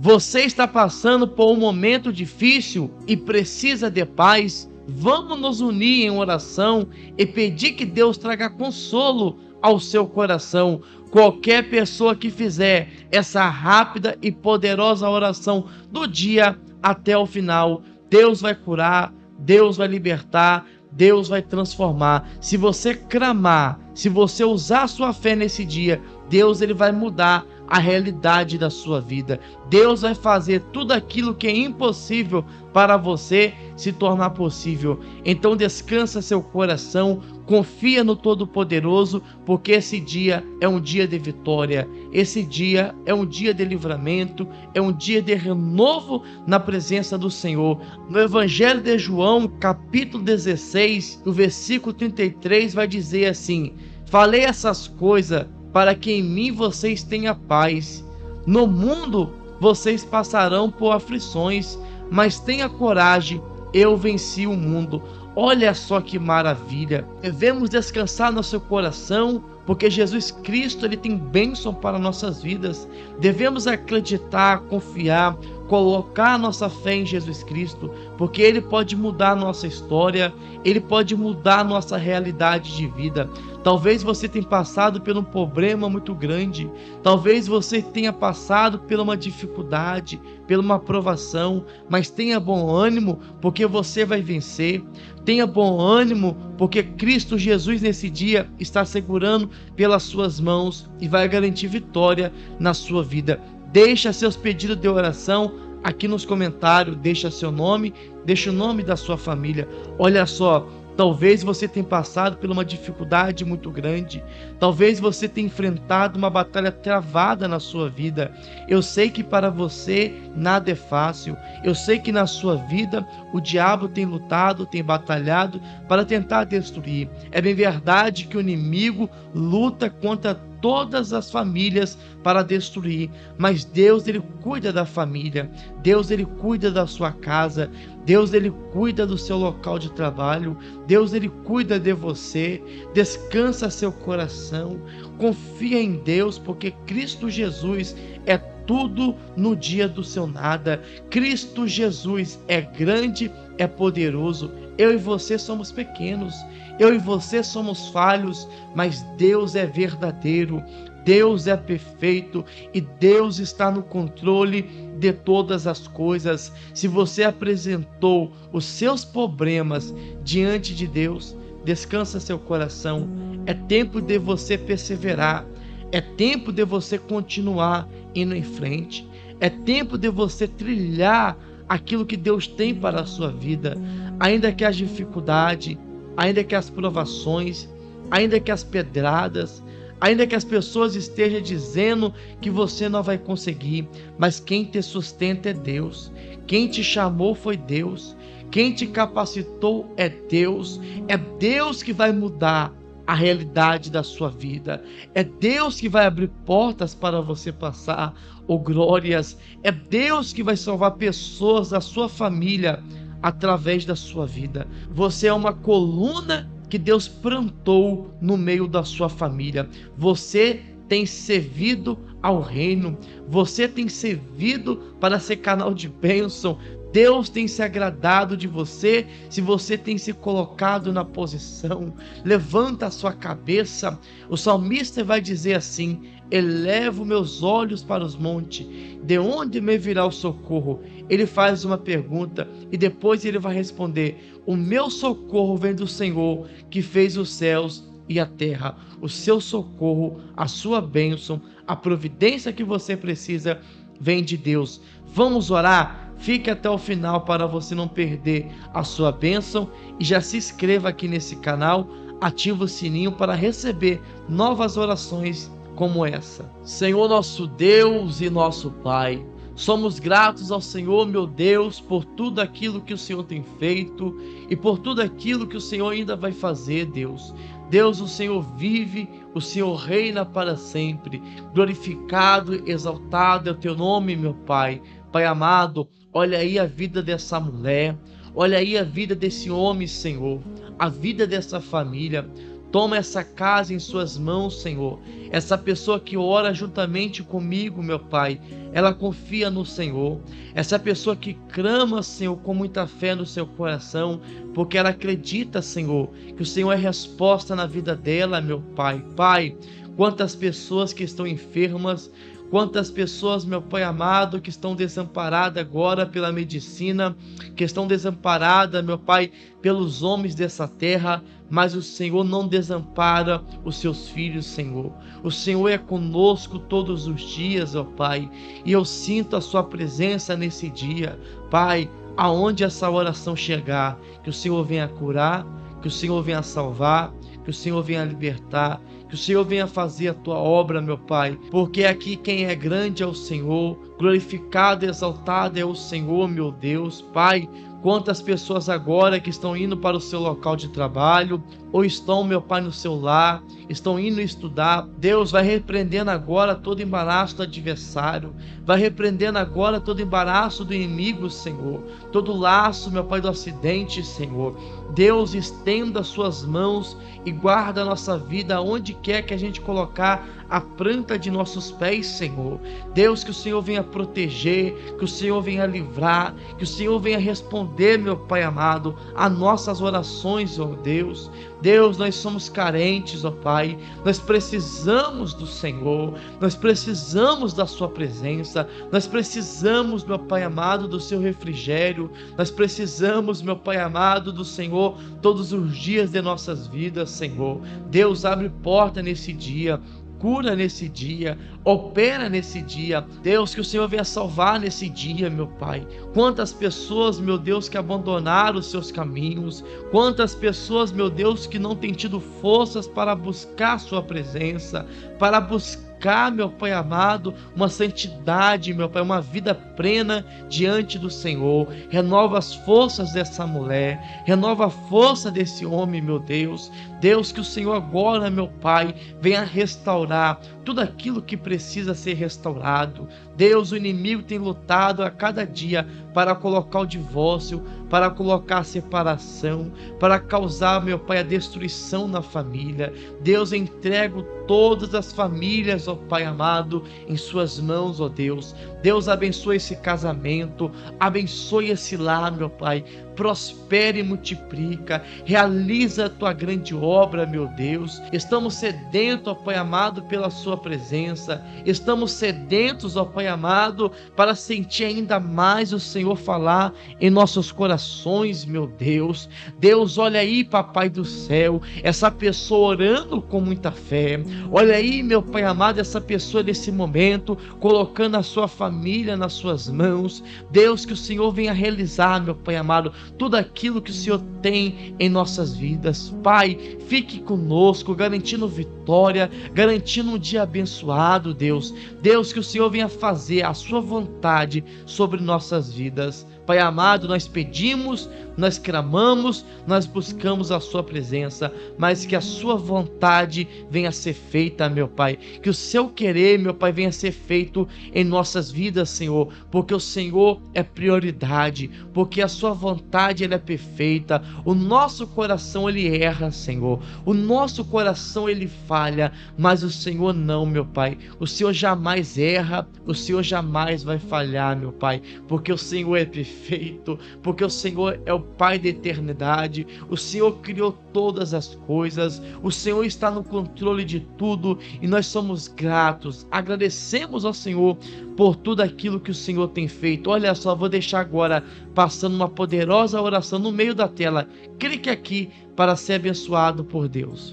Você está passando por um momento difícil e precisa de paz? Vamos nos unir em oração e pedir que Deus traga consolo ao seu coração. Qualquer pessoa que fizer essa rápida e poderosa oração do dia até o final, Deus vai curar, Deus vai libertar, Deus vai transformar. Se você clamar, se você usar a sua fé nesse dia, Deus ele vai mudar a realidade da sua vida. Deus vai fazer tudo aquilo que é impossível para você se tornar possível. Então descansa seu coração, confia no Todo-Poderoso, porque esse dia é um dia de vitória, esse dia é um dia de livramento, é um dia de renovo na presença do Senhor. No Evangelho de João, capítulo 16, o versículo 33 vai dizer assim: falei essas coisas para que em mim vocês tenham paz. No mundo vocês passarão por aflições, mas tenha coragem, eu venci o mundo. Olha só que maravilha! Devemos descansar nosso coração, porque Jesus Cristo ele tem bênção para nossas vidas. Devemos acreditar, confiar, colocar nossa fé em Jesus Cristo, porque ele pode mudar nossa história, ele pode mudar nossa realidade de vida. Talvez você tenha passado por um problema muito grande, talvez você tenha passado por uma dificuldade, por uma provação, mas tenha bom ânimo, porque você vai vencer. Tenha bom ânimo, porque Cristo Jesus nesse dia está segurando pelas suas mãos e vai garantir vitória na sua vida. Deixa seus pedidos de oração aqui nos comentários, deixa seu nome, deixa o nome da sua família. Olha só, talvez você tenha passado por uma dificuldade muito grande, talvez você tenha enfrentado uma batalha travada na sua vida. Eu sei que para você nada é fácil, eu sei que na sua vida o diabo tem lutado, tem batalhado para tentar destruir. É bem verdade que o inimigo luta contra todas as famílias para destruir, mas Deus ele cuida da família, Deus ele cuida da sua casa, Deus ele cuida do seu local de trabalho, Deus ele cuida de você. Descansa seu coração, confia em Deus, porque Cristo Jesus é tudo no dia do seu nada. Cristo Jesus é grande, é poderoso. Eu e você somos pequenos, eu e você somos falhos, mas Deus é verdadeiro, Deus é perfeito e Deus está no controle de todas as coisas. Se você apresentou os seus problemas diante de Deus, descansa seu coração. É tempo de você perseverar, é tempo de você continuar indo em frente, é tempo de você trilhar aquilo que Deus tem para a sua vida. Ainda que as dificuldades, ainda que as provações, ainda que as pedradas, ainda que as pessoas estejam dizendo que você não vai conseguir, mas quem te sustenta é Deus, quem te chamou foi Deus, quem te capacitou é Deus que vai mudar a realidade da sua vida, é Deus que vai abrir portas para você passar, oh glórias, é Deus que vai salvar pessoas da sua família através da sua vida. Você é uma coluna que Deus plantou no meio da sua família. Você tem servido ao reino, você tem servido para ser canal de bênção. Deus tem se agradado de você, se você tem se colocado na posição. Levanta a sua cabeça. O salmista vai dizer assim: elevo meus olhos para os montes, de onde me virá o socorro? Ele faz uma pergunta e depois ele vai responder: o meu socorro vem do Senhor, que fez os céus e a terra. O seu socorro, a sua bênção, a providência que você precisa vem de Deus. Vamos orar? Fique até o final para você não perder a sua bênção e já se inscreva aqui nesse canal, ativa o sininho para receber novas orações como essa. Senhor nosso Deus e nosso Pai, somos gratos ao Senhor, meu Deus, por tudo aquilo que o Senhor tem feito e por tudo aquilo que o Senhor ainda vai fazer, Deus. Deus, o Senhor vive, o Senhor reina para sempre. Glorificado, exaltado é o teu nome, meu Pai. Pai amado, olha aí a vida dessa mulher, olha aí a vida desse homem, Senhor, a vida dessa família. Toma essa casa em suas mãos, Senhor. Essa pessoa que ora juntamente comigo, meu Pai, ela confia no Senhor. Essa pessoa que clama, Senhor, com muita fé no seu coração, porque ela acredita, Senhor, que o Senhor é resposta na vida dela, meu Pai. Pai, quantas pessoas que estão enfermas, quantas pessoas, meu Pai amado, que estão desamparadas agora pela medicina, que estão desamparadas, meu Pai, pelos homens dessa terra, mas o Senhor não desampara os seus filhos, Senhor. O Senhor é conosco todos os dias, ó Pai, e eu sinto a sua presença nesse dia. Pai, aonde essa oração chegar, que o Senhor venha curar, que o Senhor venha salvar, que o Senhor venha libertar, que o Senhor venha fazer a tua obra, meu Pai, porque aqui quem é grande é o Senhor, glorificado, exaltado é o Senhor, meu Deus. Pai, quantas pessoas agora que estão indo para o seu local de trabalho, ou estão, meu Pai, no seu lar, estão indo estudar. Deus, vai repreendendo agora todo embaraço do adversário, vai repreendendo agora todo embaraço do inimigo, Senhor, todo laço, meu Pai, do acidente, Senhor. Deus, estenda as suas mãos e guarda a nossa vida onde quer que a gente colocar a planta de nossos pés, Senhor. Deus, que o Senhor venha proteger, que o Senhor venha livrar, que o Senhor venha responder, meu Pai amado, a nossas orações, ó Deus. Deus, nós somos carentes, ó Pai, nós precisamos do Senhor, nós precisamos da sua presença, nós precisamos, meu Pai amado, do seu refrigério, nós precisamos, meu Pai amado, do Senhor todos os dias de nossas vidas, Senhor. Deus, abre porta nesse dia, cura nesse dia, opera nesse dia. Deus, que o Senhor venha salvar nesse dia, meu Pai. Quantas pessoas, meu Deus, que abandonaram os seus caminhos, quantas pessoas, meu Deus, que não têm tido forças para buscar sua presença, para buscar, meu Pai amado, uma santidade, meu Pai, uma vida plena diante do Senhor. Renova as forças dessa mulher, renova a força desse homem, meu Deus. Deus, que o Senhor agora, meu Pai, venha restaurar tudo aquilo que precisa ser restaurado. Deus, o inimigo tem lutado a cada dia para colocar o divórcio, para colocar a separação, para causar, meu Pai, a destruição na família. Deus, entrego todas as famílias, ó Pai amado, em suas mãos, ó Deus. Deus, abençoe esse casamento, abençoe esse lar, meu Pai. Prospere e multiplica, realiza a tua grande obra, meu Deus. Estamos sedentos, ó Pai amado, pela sua presença. Estamos sedentos, ó Pai amado, para sentir ainda mais o Senhor falar em nossos corações, meu Deus. Deus, olha aí, Papai do céu, essa pessoa orando com muita fé. Olha aí, meu Pai amado, essa pessoa nesse momento, colocando a sua família nas suas mãos. Deus, que o Senhor venha realizar, meu Pai amado, tudo aquilo que o Senhor tem em nossas vidas. Pai, fique conosco, garantindo vitória, garantindo um dia abençoado, Deus. Deus, que o Senhor venha fazer a sua vontade sobre nossas vidas. Pai amado, nós pedimos, nós clamamos, nós buscamos a sua presença, mas que a sua vontade venha a ser feita, meu Pai. Que o seu querer, meu Pai, venha a ser feito em nossas vidas, Senhor, porque o Senhor é prioridade, porque a sua vontade, ela é perfeita. O nosso coração, ele erra, Senhor. O nosso coração, ele falha, mas o Senhor não, meu Pai. O Senhor jamais erra, o Senhor jamais vai falhar, meu Pai, porque o Senhor é perfeito. Porque o Senhor é o Pai da eternidade, o Senhor criou todas as coisas, o Senhor está no controle de tudo e nós somos gratos, agradecemos ao Senhor por tudo aquilo que o Senhor tem feito. Olha só, vou deixar agora passando uma poderosa oração no meio da tela, clique aqui para ser abençoado por Deus.